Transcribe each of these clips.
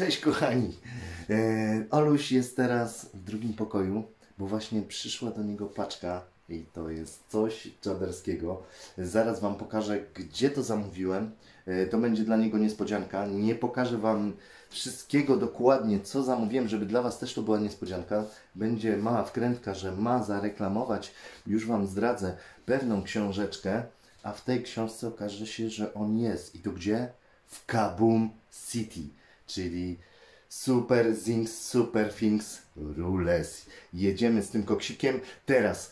Cześć kochani! Oluś jest teraz w drugim pokoju, bo właśnie przyszła do niego paczka i to jest coś czaderskiego. Zaraz wam pokażę, gdzie to zamówiłem. To będzie dla niego niespodzianka. Nie pokażę wam wszystkiego dokładnie, co zamówiłem, żeby dla was też to była niespodzianka. Będzie mała wkrętka, że ma zareklamować, już wam zdradzę, pewną książeczkę, a w tej książce okaże się, że on jest. I to gdzie? W Kaboom City, czyli SuperZings, SuperThings, Rules. Jedziemy z tym koksikiem. Teraz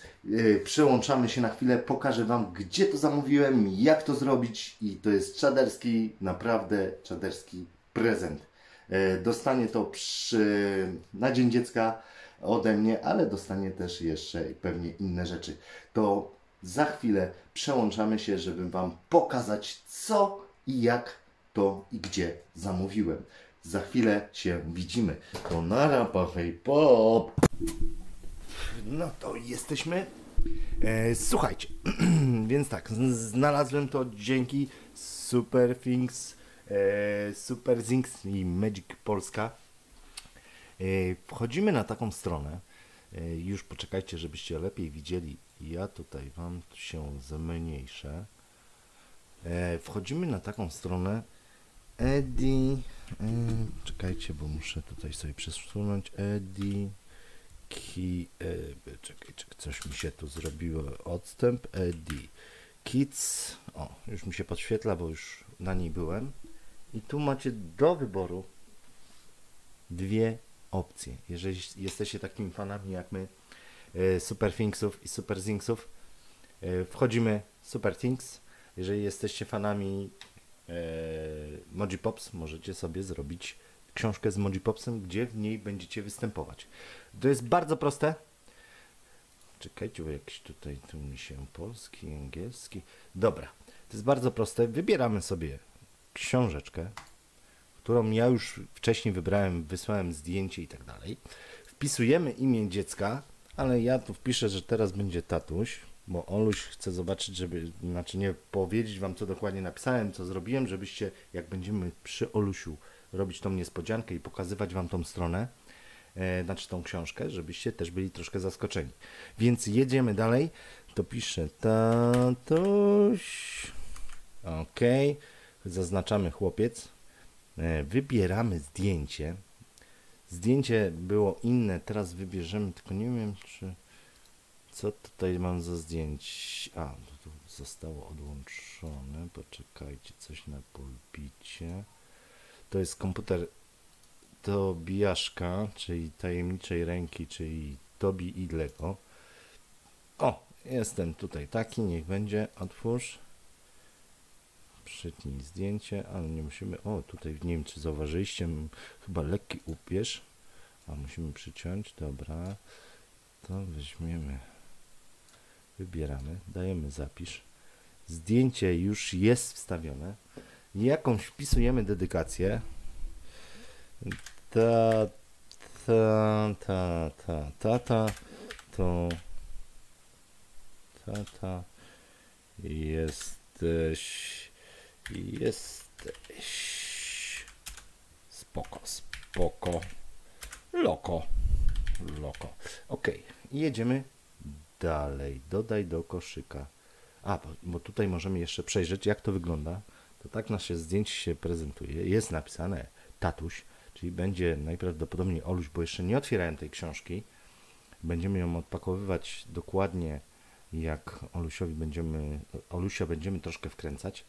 przełączamy się na chwilę, pokażę wam, gdzie to zamówiłem, jak to zrobić i to jest czaderski, naprawdę czaderski prezent. Dostanie to na Dzień Dziecka ode mnie, ale dostanie też jeszcze pewnie inne rzeczy. To za chwilę przełączamy się, żeby wam pokazać, co i jak to i gdzie zamówiłem. Za chwilę się widzimy. To nara, pa, hej, pop! No to jesteśmy. Słuchajcie, więc tak, znalazłem to dzięki SuperThings, SuperZings i Magic Polska. Wchodzimy na taką stronę. Już poczekajcie, żebyście lepiej widzieli. Ja tutaj wam się zmniejszę. Wchodzimy na taką stronę czekajcie, bo muszę tutaj sobie przesunąć. Coś mi się tu zrobiło, odstęp. Edikids. O, już mi się podświetla, bo już na niej byłem. I tu macie do wyboru dwie opcje. Jeżeli jesteście takimi fanami jak my, SuperThingsów i SuperZingsów, wchodzimy SuperThings. Jeżeli jesteście fanami Mojipops, możecie sobie zrobić książkę z Mojipopsem, gdzie w niej będziecie występować. To jest bardzo proste. Czekajcie, bo jakiś tutaj tu mi się polski, angielski. Dobra, to jest bardzo proste. Wybieramy sobie książeczkę, którą ja już wcześniej wybrałem, wysłałem zdjęcie i tak dalej. Wpisujemy imię dziecka, ale ja tu wpiszę, że teraz będzie tatuś. Bo Oluś chce zobaczyć, żeby, znaczy nie powiedzieć wam, co dokładnie napisałem, co zrobiłem, żebyście, jak będziemy przy Olusiu robić tą niespodziankę i pokazywać wam tą stronę, znaczy tą książkę, żebyście też byli troszkę zaskoczeni. Więc jedziemy dalej. To piszę tatuś. Ok. Zaznaczamy chłopiec. Wybieramy zdjęcie. Zdjęcie było inne, teraz wybierzemy, tylko nie wiem, czy... Co tutaj mam za zdjęć? A, tu zostało odłączone. Poczekajcie, coś na pulpicie. To jest komputer Tobiaszka, czyli tajemniczej ręki, czyli Tobi Idleko. O, jestem tutaj taki, niech będzie. Otwórz. Przytnij zdjęcie, ale nie musimy... O, tutaj nie wiem, czy zauważyliście, chyba lekki upierz. A musimy przyciąć, dobra. To weźmiemy... Wybieramy, dajemy zapisz. Zdjęcie już jest wstawione. Jakąś wpisujemy dedykację. Tata, jesteś. Spoko. Loko. Ok, jedziemy. Dalej, dodaj do koszyka. A, bo tutaj możemy jeszcze przejrzeć, jak to wygląda. To tak nasze zdjęcie się prezentuje. Jest napisane tatuś, czyli będzie najprawdopodobniej Oluś, bo jeszcze nie otwierałem tej książki. Będziemy ją odpakowywać dokładnie, jak Olusia będziemy troszkę wkręcać.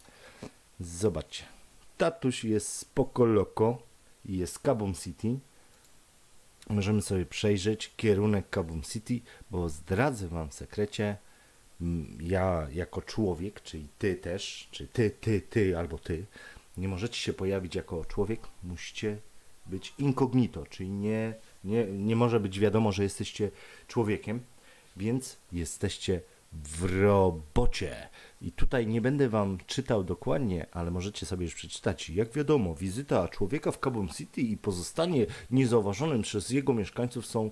Zobaczcie. Tatuś jest spoko loko i jest Kaboom City. Możemy sobie przejrzeć kierunek Kaboom City, bo zdradzę wam w sekrecie, ja jako człowiek, czyli ty też, czy ty albo ty, nie możecie się pojawić jako człowiek, musicie być incognito, czyli nie może być wiadomo, że jesteście człowiekiem, więc jesteście w robocie. I tutaj nie będę wam czytał dokładnie, ale możecie sobie już przeczytać. Jak wiadomo, wizyta człowieka w Kaboom City i pozostanie niezauważonym przez jego mieszkańców są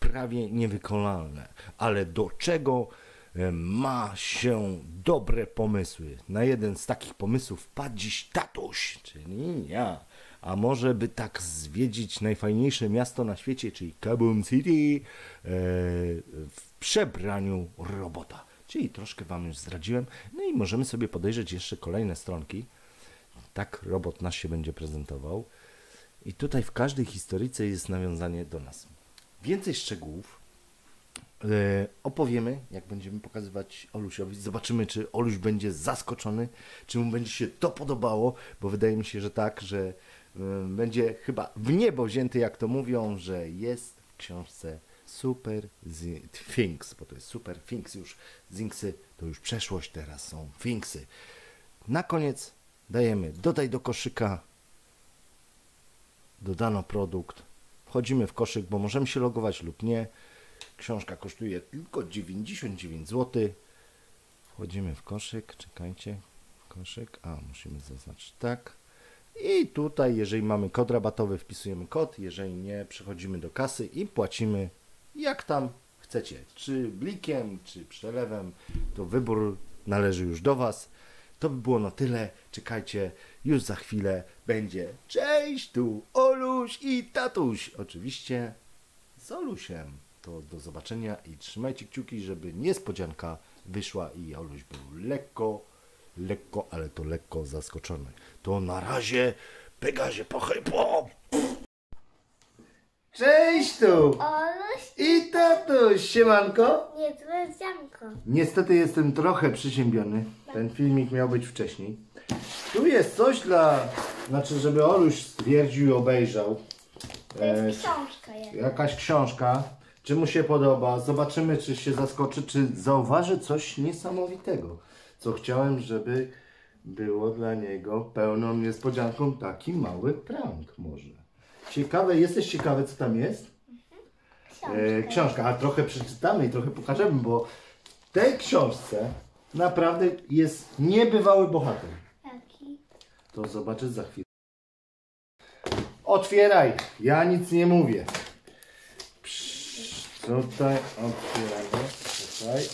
prawie niewykonalne. Ale do czego ma się dobre pomysły? Na jeden z takich pomysłów wpadł dziś tatuś, czyli ja. a może by tak zwiedzić najfajniejsze miasto na świecie, czyli Kaboom City, w przebraniu robota. Czyli troszkę wam już zdradziłem. No i możemy sobie podejrzeć jeszcze kolejne stronki. Tak robot nas się będzie prezentował. I tutaj w każdej historyjce jest nawiązanie do nas. Więcej szczegółów opowiemy, jak będziemy pokazywać Olusiowi. Zobaczymy, czy Oluś będzie zaskoczony, czy mu będzie się to podobało, bo wydaje mi się, że tak, że będzie chyba w niebo wzięty, jak to mówią, że jest w książce SuperThings, bo to jest SuperThings już. Zingsy to już przeszłość, teraz są Thingsy. Na koniec dajemy dodaj do koszyka, dodano produkt, wchodzimy w koszyk, bo możemy się logować lub nie. Książka kosztuje tylko 99 zł. Wchodzimy w koszyk, czekajcie, koszyk, a musimy zaznaczyć tak. I tutaj, jeżeli mamy kod rabatowy, wpisujemy kod, jeżeli nie, przechodzimy do kasy i płacimy jak tam chcecie. Czy blikiem, czy przelewem, to wybór należy już do was. To by było na tyle, czekajcie, już za chwilę będzie cześć, tu Oluś i tatuś, oczywiście z Olusiem. To do zobaczenia i trzymajcie kciuki, żeby niespodzianka wyszła i Oluś był lekko, ale to lekko zaskoczony. To na razie, Pegazie pochybło! Cześć tu! Oluś i tatuś! Siemanko! Niezłe zianko. Niestety jestem trochę przyziębiony. Ten filmik miał być wcześniej. Tu jest coś dla... Znaczy, żeby Oluś stwierdził i obejrzał. To jest książka jedna. Jakaś książka. Czy mu się podoba? Zobaczymy, czy się zaskoczy, czy zauważy coś niesamowitego. Co chciałem, żeby było dla niego pełną niespodzianką. Taki mały prank może. Ciekawe, jesteś ciekawy, co tam jest? Książka. A trochę przeczytamy i trochę pokażemy, bo w tej książce naprawdę jest niebywały bohater. Taki. To zobaczysz za chwilę. Otwieraj. Ja nic nie mówię. Tutaj otwieramy, tutaj.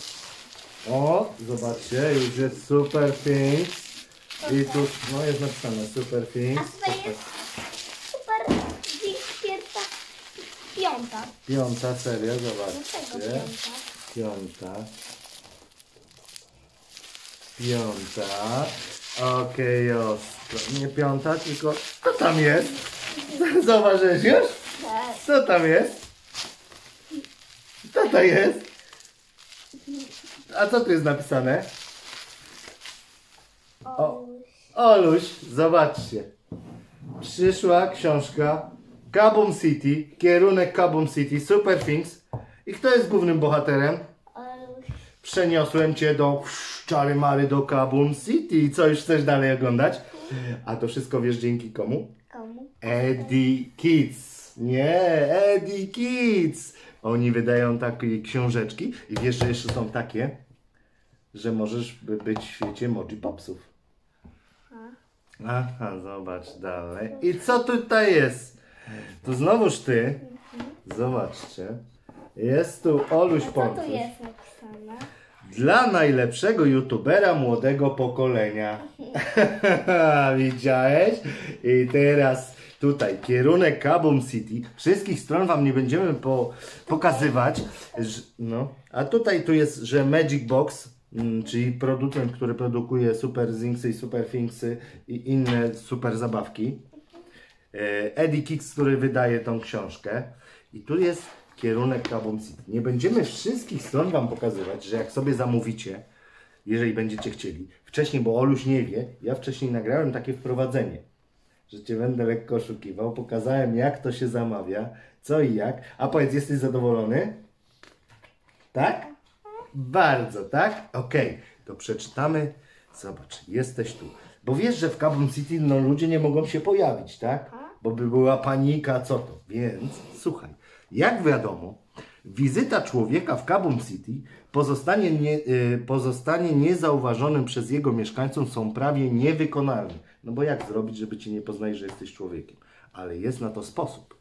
O, zobaczcie, już jest SuperThings. I tu, no jest napisane SuperThings. A tutaj jest SuperThings piąta. Piąta seria, zobaczcie. Piąta. Okej, ostro. Nie piąta, tylko... Co tam jest? Zauważyłeś już? Co tam jest? Co to jest? A co tu jest napisane? O, Oluś, zobaczcie. Przyszła książka Kaboom City, kierunek Kaboom City, SuperThings. I kto jest głównym bohaterem? Oluś. Przeniosłem cię do czary mary do Kaboom City. Co już chcesz dalej oglądać? A to wszystko wiesz dzięki komu? Komu? Edikids. Nie, Edikids. Oni wydają takie książeczki i wiesz, że jeszcze są takie, że możesz być w świecie Mojipopsów. Aha, zobacz dalej. I co tutaj jest? To znowuż ty. Zobaczcie. Jest tu Oluś Pontus. Dla najlepszego youtubera młodego pokolenia. Widziałeś? I teraz... Tutaj kierunek Kaboom City. Wszystkich stron wam nie będziemy pokazywać. No. A tutaj tu jest, że Magic Box, czyli producent, który produkuje SuperZingsy i SuperThingsy i inne super zabawki. Edikids, który wydaje tą książkę. I tu jest kierunek Kaboom City. Nie będziemy wszystkich stron wam pokazywać, że jak sobie zamówicie, jeżeli będziecie chcieli. Wcześniej, bo Oluś nie wie, ja wcześniej nagrałem takie wprowadzenie. Że cię będę lekko oszukiwał. Pokazałem, jak to się zamawia, co i jak. A powiedz, jesteś zadowolony? Tak? Bardzo, tak? Okej, to przeczytamy. Zobacz, jesteś tu. Bo wiesz, że w Kaboom City no, ludzie nie mogą się pojawić, tak? Bo by była panika, co to? Więc słuchaj, jak wiadomo, wizyta człowieka w Kaboom City pozostanie niezauważonym przez jego mieszkańców są prawie niewykonalne. No bo jak zrobić, żeby cię nie poznali, że jesteś człowiekiem? Ale jest na to sposób.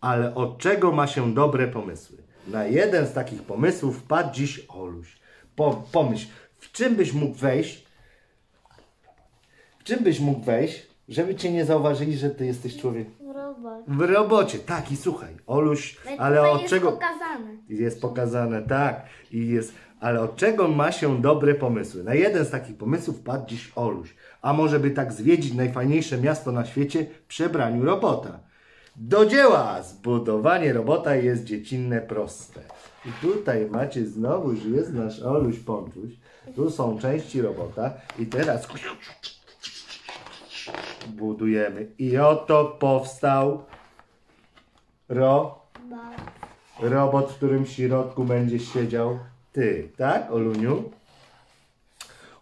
Ale od czego ma się dobre pomysły? Na jeden z takich pomysłów wpadł dziś Oluś. Pomyśl, w czym byś mógł wejść? Żeby cię nie zauważyli, że ty jesteś człowiek. W robocie. W robocie, tak, i słuchaj, Oluś, ale od jest czego... pokazane. Jest pokazane, tak. I jest... Ale od czego ma się dobre pomysły? Na jeden z takich pomysłów padł dziś Oluś. A może by tak zwiedzić najfajniejsze miasto na świecie w przebraniu robota. Do dzieła! Zbudowanie robota jest dziecinne proste. I tutaj macie znowu, że jest nasz Oluś Ponczuś. Tu są części robota i teraz... budujemy. I oto powstał robot, w którym w środku będziesz siedział ty, tak, Oluniu?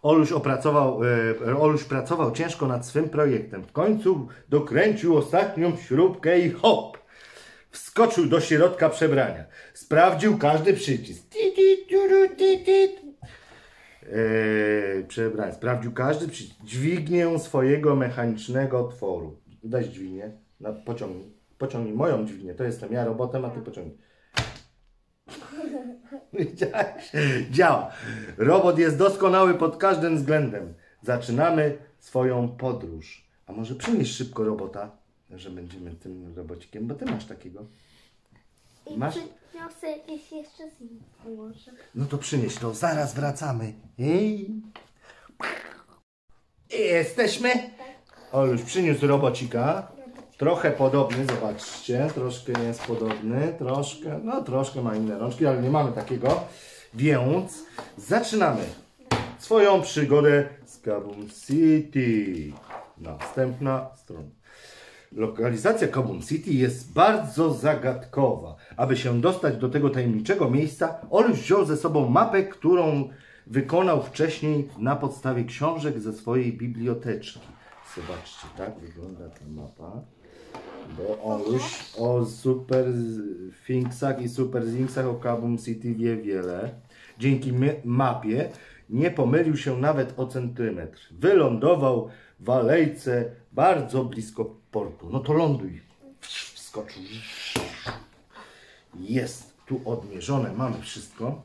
Oluś pracował ciężko nad swym projektem. W końcu dokręcił ostatnią śrubkę i hop! Wskoczył do środka przebrania. Sprawdził każdy przycisk. Przebranie. Sprawdził każdy dźwignię swojego mechanicznego tworu. Daj dźwignię. No, pociągnij. Pociągnij moją dźwignię. To jestem ja robotem, a ty pociągnij. Działa. Robot jest doskonały pod każdym względem. Zaczynamy swoją podróż. A może przynieś szybko robota, że będziemy tym robocikiem, bo ty masz takiego. Masz? Przyniosę jakieś jeszcze z nim położę. No to przynieś to, zaraz wracamy. I jesteśmy. Oluś przyniósł robocika. Trochę podobny, zobaczcie. Troszkę jest podobny, troszkę, no troszkę ma inne rączki, ale nie mamy takiego. Więc zaczynamy swoją przygodę z Kaboom City. Następna strona. Lokalizacja Kaboom City jest bardzo zagadkowa. Aby się dostać do tego tajemniczego miejsca, Oluś wziął ze sobą mapę, którą wykonał wcześniej na podstawie książek ze swojej biblioteczki. Zobaczcie, tak wygląda ta mapa. Bo Oluś o SuperThingsach i SuperZingsach o Kaboom City wie wiele. Dzięki mapie nie pomylił się nawet o centymetr. Wylądował w alejce bardzo blisko portu. No to ląduj. Wskoczył. Jest tu odmierzone. Mamy wszystko.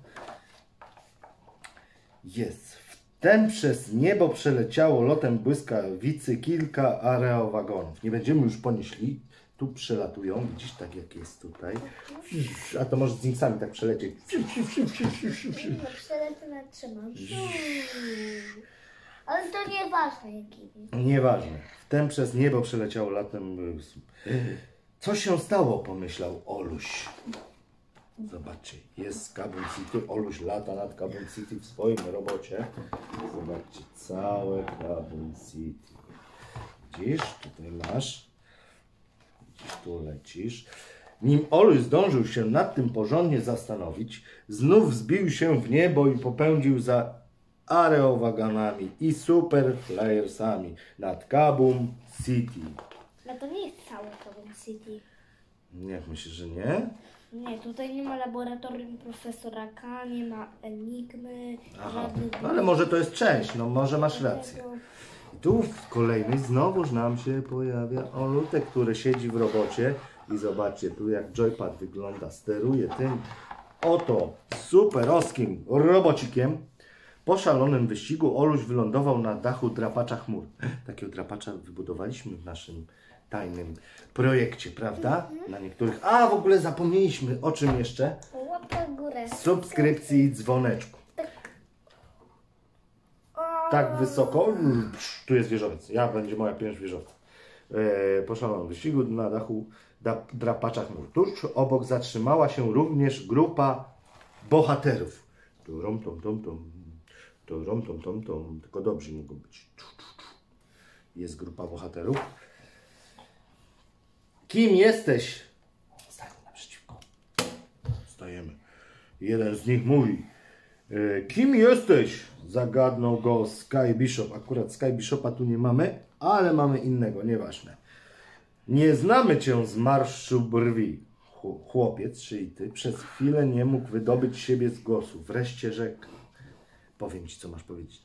Jest. Wtem przez niebo przeleciało lotem błyskawicy kilka aerowagonów. Nie będziemy już ponieśli. Tu przelatują. Widzisz, tak jak jest tutaj. A to może z nimi sami tak przelecieć. Przelecę trzymam. Ale to nieważne, jaki. Nieważne. Wtem przez niebo przeleciało latem. Co się stało, pomyślał Oluś. Zobaczcie, jest Kaboom City. Oluś lata nad Kaboom City w swoim robocie. Zobaczcie, całe Kaboom City. Widzisz, tutaj masz. Widzisz, tu lecisz. Nim Oluś zdążył się nad tym porządnie zastanowić, znów wzbił się w niebo i popędził za areowaganami i superflyersami nad Kaboom City. No to nie jest całe Kaboom City. Jak myślisz, że nie? Nie, tutaj nie ma laboratorium profesora K, nie ma enigmy. Aha, żadnych... ale może to jest część, no może masz rację. I tu w kolejnej znowuż nam się pojawia Olutek, który siedzi w robocie i zobaczcie tu jak joypad wygląda, steruje tym oto superowskim robocikiem. Po szalonym wyścigu Oluś wylądował na dachu drapacza chmur. Takiego drapacza wybudowaliśmy w naszym tajnym projekcie, prawda? Na niektórych. A w ogóle zapomnieliśmy o czym jeszcze? Łapka w górę. Subskrypcji i dzwoneczku. Tak wysoko. Tu jest wieżowiec. Ja będzie moja pięć wieżowca. Po szalonym wyścigu na dachu drapacza chmur. Tuż obok zatrzymała się również grupa bohaterów. Tu rom, tom, tom, tom. To rom, tom, tom, tom, tylko dobrzy mogą być. Jest grupa bohaterów. Kim jesteś? Stań naprzeciwko. Stajemy. Jeden z nich mówi. Kim jesteś? Zagadnął go Skybishop. Akurat Skybishopa tu nie mamy, ale mamy innego, nieważne. Nie znamy cię z marszu brwi. Chłopiec, czyli ty, przez chwilę nie mógł wydobyć siebie z głosu. Wreszcie rzekł. Powiem ci, co masz powiedzieć.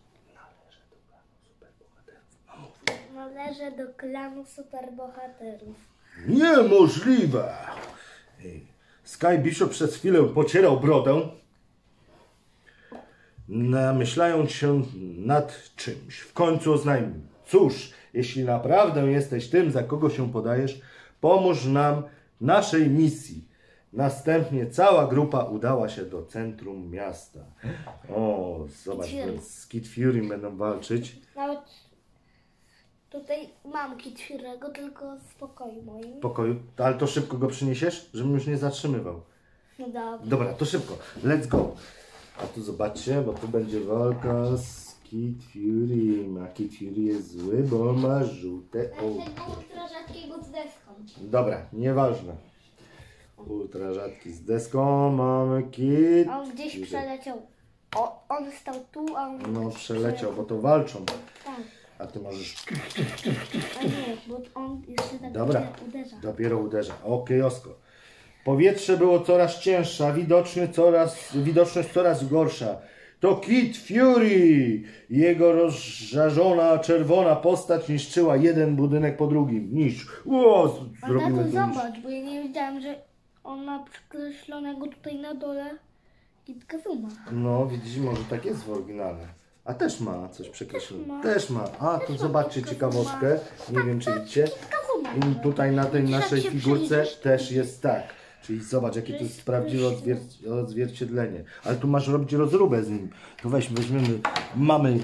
Należę do klanu superbohaterów. Należę do klanu superbohaterów. Niemożliwe! Skybishop przez chwilę pocierał brodę, namyślając się nad czymś. W końcu oznajmił. Cóż, jeśli naprawdę jesteś tym, za kogo się podajesz, pomóż nam w naszej misji. Następnie cała grupa udała się do centrum miasta. O, zobacz, z Kid Fury będą walczyć. Nawet tutaj mam Kid Fury'ego, tylko z pokoju moim. Pokoju? Ale to szybko go przyniesiesz, żebym już nie zatrzymywał. No dobra. Dobra, to szybko. Let's go. A tu zobaczcie, bo tu będzie walka z Kid Fury. A Kid Fury jest zły, bo ma żółte oczy. Ultra rzadkiego z deską. Dobra, nieważne. Ultra rzadki z deską, mamy Kid. On gdzieś Fury przeleciał. O, on stał tu, a on... No przeleciał, bo to walczą. Tak. A ty możesz... A nie, bo on jeszcze tak dobra, uderza. Dopiero uderza. Okej, osko. Powietrze było coraz cięższe, a widoczność coraz gorsza. To Kid Fury! Jego rozżarzona, czerwona postać niszczyła jeden budynek po drugim. Zrobiłem to zobacz, bo ja nie wiedziałem, że on ma przykreślonego tutaj na dole Kid Kazuma. No, widzisz, może tak jest w oryginalne. A też ma coś przekreślone. Też ma. A, tu zobaczcie ciekawostkę. Nie wiem, czy widzicie. I tutaj na tej naszej figurce też jest tak. Czyli zobacz, jakie to jest prawdziwe odzwierciedlenie. Ale tu masz robić rozróbę z nim. To weźmiemy, mamy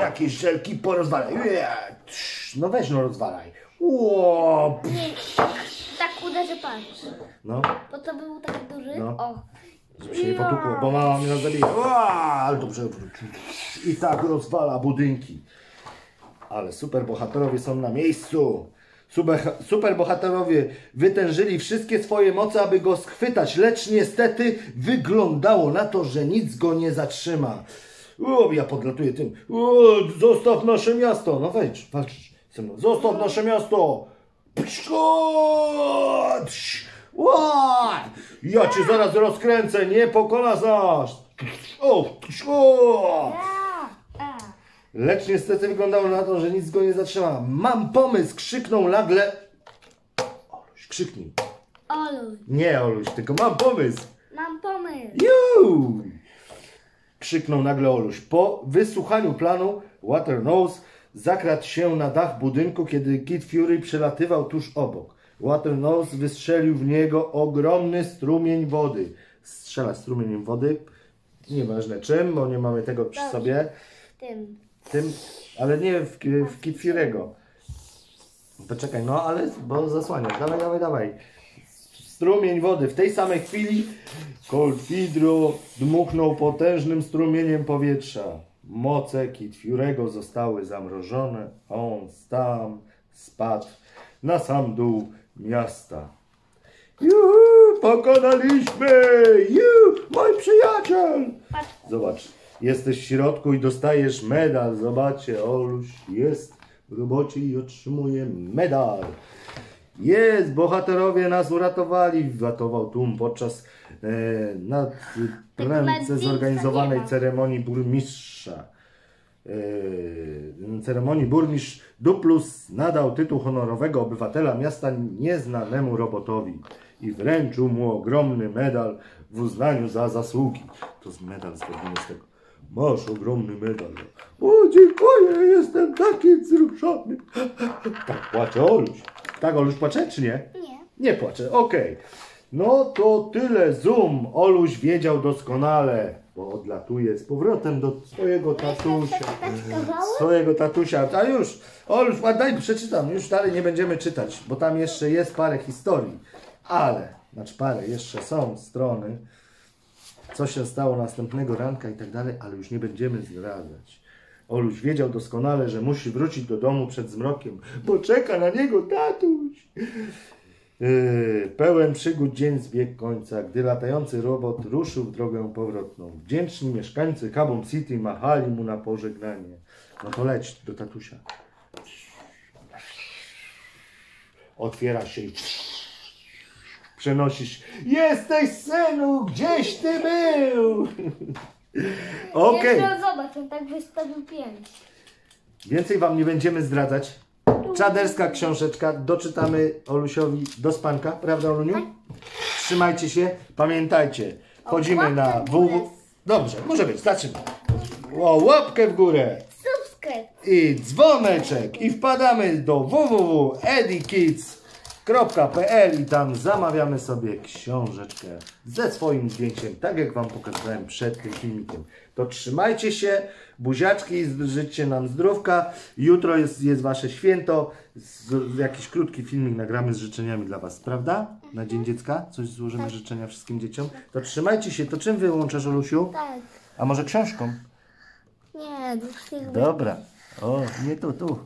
jakieś żelki, porozwalaj. No weź, no rozwalaj. Nie, tak uderzy palcz. No. Bo to był taki duży. No. O. Żeby się nie potukło, bo mama mnie zabija. Ale dobrze wrócił. I tak rozwala budynki. Ale superbohaterowie są na miejscu. Superbohaterowie wytężyli wszystkie swoje moce, aby go schwytać, lecz niestety wyglądało na to, że nic go nie zatrzyma. Ja podlatuję tym. Zostaw nasze miasto. No wejdź, walczysz ze mną. Zostaw nasze miasto. Ja cię zaraz rozkręcę, nie pokonasz nas. Lecz niestety wyglądało na to, że nic go nie zatrzyma. Mam pomysł! Krzyknął nagle... Oluś, krzyknij. Oluś. Nie Oluś, tylko mam pomysł. Mam pomysł. Krzyknął nagle Oluś. Po wysłuchaniu planu Water Nose zakradł się na dach budynku, kiedy Kid Fury przelatywał tuż obok. Water Nose wystrzelił w niego ogromny strumień wody. Strzela strumieniem wody. Nieważne czym, bo nie mamy tego przy sobie. Tym, ale nie w Kid Fury'ego. Poczekaj, no ale, bo zasłania. Dawaj. Strumień wody. W tej samej chwili Kolfidro dmuchnął potężnym strumieniem powietrza. Moce Kid Fury'ego zostały zamrożone. On tam spadł na sam dół miasta. Juhu, pokonaliśmy! Mój przyjaciel! Zobacz. Jesteś w środku i dostajesz medal. Zobaczcie, Oluś jest w robocie i otrzymuje medal. Jest, bohaterowie nas uratowali. Watował tłum podczas nadprędce zorganizowanej ceremonii burmistrza. Ceremonii burmistrz Duplus nadał tytuł honorowego obywatela miasta nieznanemu robotowi i wręczył mu ogromny medal w uznaniu za zasługi. To jest medal zgodny z tego. Masz ogromny medal. O, dziękuję, jestem taki wzruszony. Tak płacze Oluś. Tak, Oluś płacze, czy nie? Nie. Nie płacze, okej. No to tyle, zoom. Oluś wiedział doskonale, bo odlatuje z powrotem do swojego tatusia. A już, Oluś, daj przeczytam. Już dalej nie będziemy czytać, bo tam jeszcze jest parę historii. Ale, jeszcze są strony. Co się stało następnego ranka i tak dalej, ale już nie będziemy zdradzać. Oluś wiedział doskonale, że musi wrócić do domu przed zmrokiem, bo czeka na niego tatuś. Pełen przygód dzień zbiegł końca, gdy latający robot ruszył w drogę powrotną. Wdzięczni mieszkańcy Kaboom City machali mu na pożegnanie. No to leć do tatusia. Otwiera się i... Przenosisz. Jesteś, synu, gdzieś ty był! Okej. Zobacz, on tak wystawił pięć. Więcej wam nie będziemy zdradzać. Czaderska książeczka. Doczytamy Olusiowi do spanka. Prawda, Oluniu? Trzymajcie się. Pamiętajcie. Chodzimy na www. Dobrze, może być. Zaczynamy. Łapkę w górę. i dzwoneczek i wpadamy do www.edikids.pl i tam zamawiamy sobie książeczkę ze swoim zdjęciem, tak jak Wam pokazałem przed tym filmikiem. To trzymajcie się, buziaczki, życzcie nam zdrówka. Jutro jest Wasze święto. Jakiś krótki filmik nagramy z życzeniami dla Was, prawda? Na Dzień Dziecka coś złożymy, życzenia wszystkim dzieciom. To trzymajcie się. To czym wyłączasz, Olusiu? Tak. A może książką? Nie, do. Dobra. O, nie tu, tu.